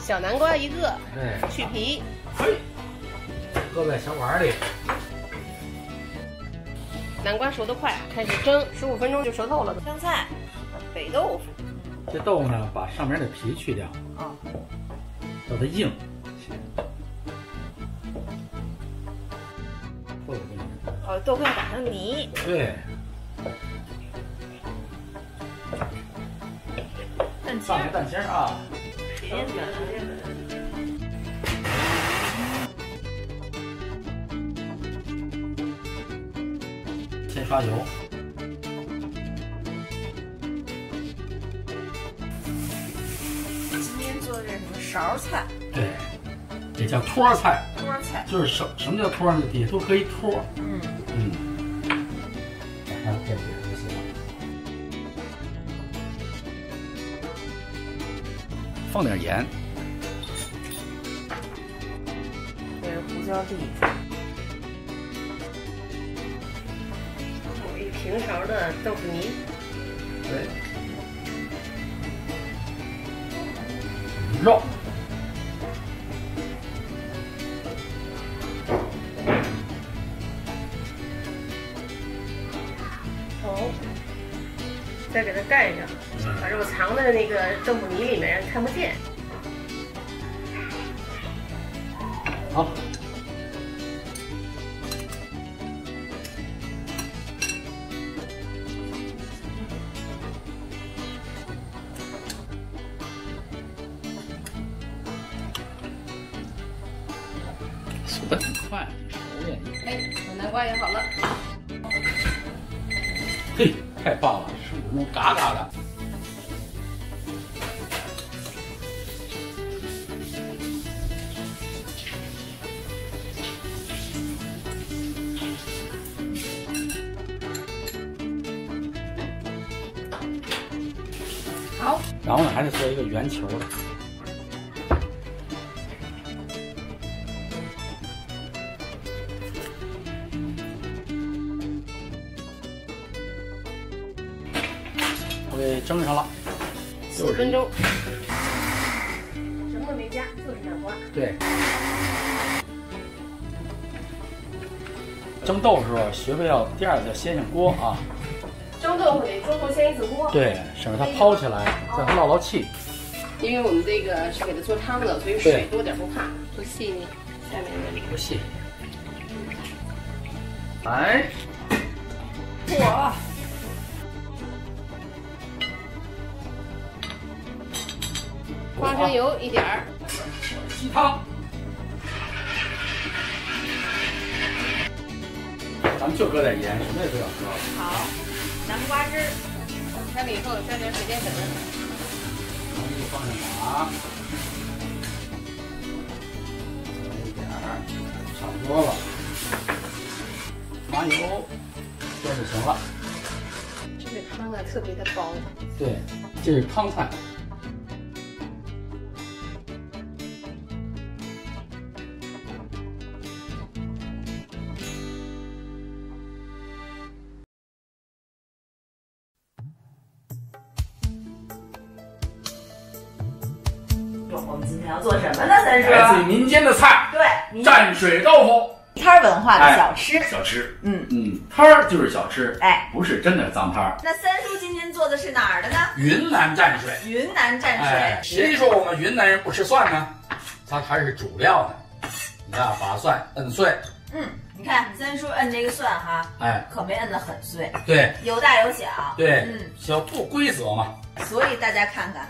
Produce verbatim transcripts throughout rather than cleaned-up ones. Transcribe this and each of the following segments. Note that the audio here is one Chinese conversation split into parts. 小南瓜一个，对，去皮，嘿，搁在小碗里。南瓜熟得快，开始蒸，十五分钟就熟透了。香菜，北豆腐。这豆腐呢，把上面的皮去掉，啊、哦，让它硬。豆腐硬。哦，豆腐要打成泥。对。 放个蛋清啊！先刷油，今天做这什么勺菜？对，也叫托菜。托菜就是什什么叫托呢？也都可以托。嗯嗯。然后这边就行了。 放点盐，这是胡椒粒。我一平勺的豆腐泥。对。肉。头。再给它盖上。 把肉藏在那个豆腐泥里面，让你看不见。好，熟得很快，熟练。哎，小南瓜也好了。嘿，太棒了，十五分钟嘎嘎的。 好，然后呢，还得做一个圆球。我给蒸上了，十分钟，什么都没加，就是南瓜。对。蒸豆的时候，学会要第二叫先上锅啊。 蒸豆腐得中途先一次锅，对，省得它泡起来，让它落落气。因为我们这个是给它做汤的，所以水多点不怕，不细下面的那个不细。哎，哇！花生油一点儿，鸡汤。咱们就搁点盐，什么也不要搁。好。 南瓜汁，开了以后加点水淀粉。然后放上糖，一点儿，差不多了。麻油，这就行了。这个汤啊，特别的薄。对，这是汤菜。我们今天要做什么呢？三叔，来自民间的菜，对，蘸水豆腐，摊儿文化的小吃，小吃，嗯嗯，摊儿就是小吃，哎，不是真的脏摊儿。那三叔今天做的是哪儿的呢？云南蘸水，云南蘸水。谁说我们云南人不吃蒜呢？它还是主料呢。你看，把蒜摁碎，嗯，你看三叔摁这个蒜哈，哎，可没摁得很碎，对，有大有小，对，嗯，小不规则嘛。所以大家看看。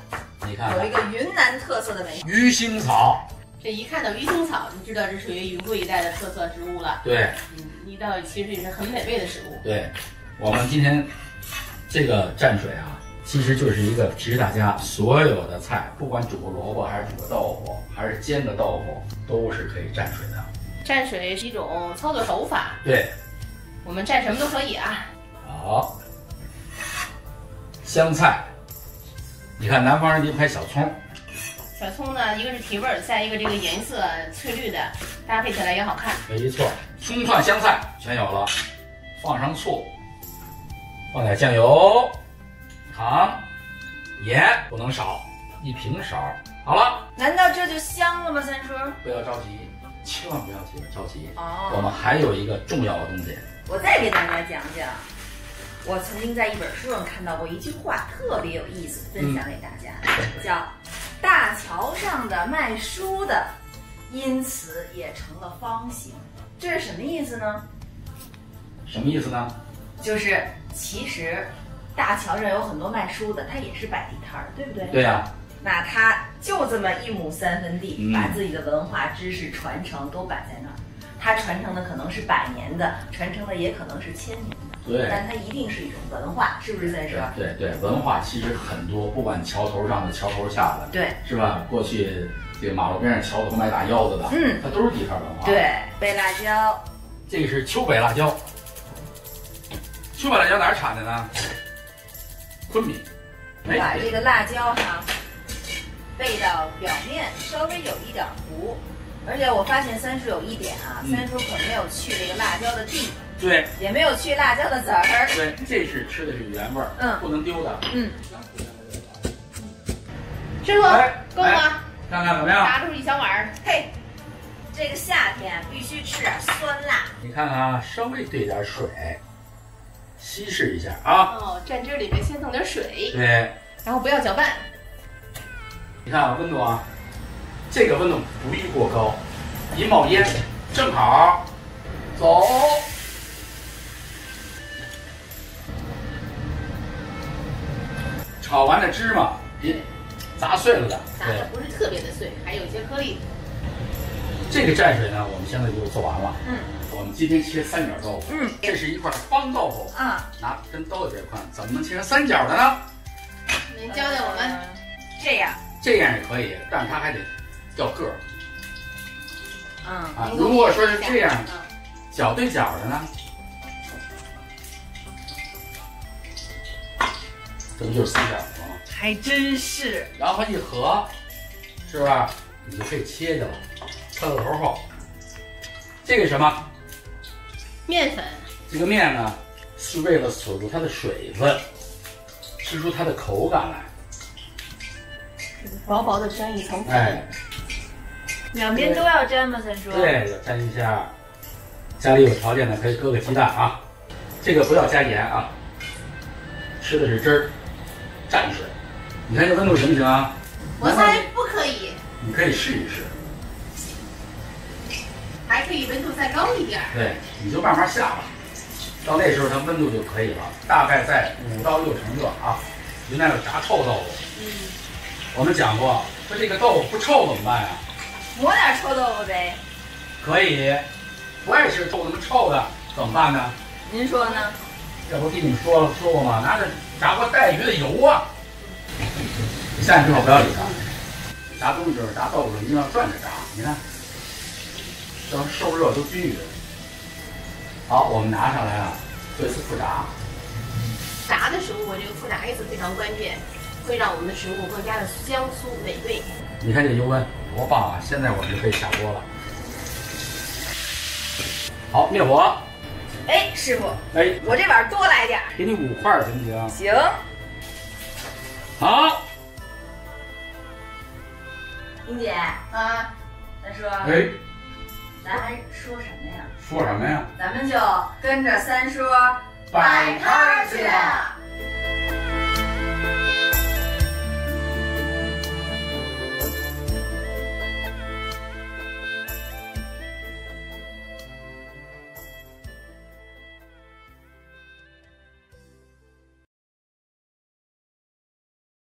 你看，有一个云南特色的美食鱼腥草。这一看到鱼腥草，你知道这属于云贵一带的特色植物了。对，嗯，一道其实也是很美味的食物。对，我们今天这个蘸水啊，其实就是一个提示大家，所有的菜，不管煮个萝卜还是煮个豆腐，还是煎个豆腐，都是可以蘸水的。蘸水是一种操作手法。对，我们蘸什么都可以啊。好，香菜。 你看，南方人一拍小葱，小葱呢，一个是提味儿，再一个这个颜色翠绿的，搭配起来也好看。没错，葱蒜香菜全有了，放上醋，放点酱油、糖、盐，不能少，一平勺。好了，难道这就香了吗？三叔，不要着急，千万不要急着急。哦，我们还有一个重要的东西，我再给大家讲讲。我曾经在一本书上看到过一句话，特别有意思，分享给大家，嗯、叫“大桥上的卖书的，因此也成了方形”。这是什么意思呢？什么意思呢？就是其实大桥上有很多卖书的，他也是摆地摊儿，对不对？对呀、啊。那他就这么一亩三分地，嗯、把自己的文化知识传承都摆在那儿。他传承的可能是百年的，传承的也可能是千年的。 对，但它一定是一种文化，是不是三叔？对对，文化其实很多，不管桥头上的、桥头下的，对，是吧？过去这个马路边上桥头卖大腰子的，嗯，它都是地摊文化。对，北辣椒，这个是秋北辣椒。秋北辣椒哪儿产的呢？昆明。我把这个辣椒哈，备到表面稍微有一点糊，而且我发现三叔有一点啊，嗯、三叔可没有去这个辣椒的蒂。 对，也没有去辣椒的籽儿。对，这是吃的是原味儿，嗯，不能丢的。嗯，师傅，够吗？看看怎么样？拿出一小碗儿。嘿，这个夏天必须吃点酸辣。你看看啊，稍微兑点水，稀释一下啊。哦，蘸汁里面先弄点水。对，然后不要搅拌。你看啊，温度啊，这个温度不宜过高，一冒烟正好。走。 炒完的芝麻别砸碎了的，砸的不是特别的碎，还有一些颗粒。这个蘸水呢，我们现在就做完了。嗯，我们今天切三角豆腐，嗯，这是一块方豆腐啊，拿跟刀的这块，怎么能切成三角的呢？您教教我们，这样这样也可以，但是它还得掉个儿。嗯啊，如果说是这样角对角的呢？ 这不就是三角吗？还真是。然后一合，是不是？你就可以切去了，穿个头后。这个什么？面粉。这个面呢，是为了锁住它的水分，吃出它的口感来。薄薄的沾一层粉。哎。两边都要沾吗？三叔。对，要沾一下。家里有条件的可以搁个鸡蛋啊。这个不要加盐啊。吃的是汁儿。 蘸水，你看这温度行不行啊？我猜不可以。你可以试一试，还可以温度再高一点。对，你就慢慢下吧，到那时候它温度就可以了，大概在五到六成热啊。您那有炸臭豆腐，嗯，我们讲过，说这个豆腐不臭怎么办呀？抹点臭豆腐呗。可以，不爱吃臭那么臭的怎么办呢？您说呢？ 这不跟你们说了说过吗？拿着炸过带鱼的油啊！下去之后不要理它，炸东西就是炸豆腐，一定要转着炸。你看，这受热都均匀。好，我们拿上来啊，做一次复炸。炸的时候，我这个复炸一次非常关键，会让我们的食物更加的香酥美味。你看这油温多棒啊！现在我们就可以下锅了。好，灭火。 哎，师傅，哎，我这碗多来点，给你五块行不行？行。好，英姐啊，咱说，哎，咱还说什么呀？说什么呀？咱们就跟着三叔摆摊去。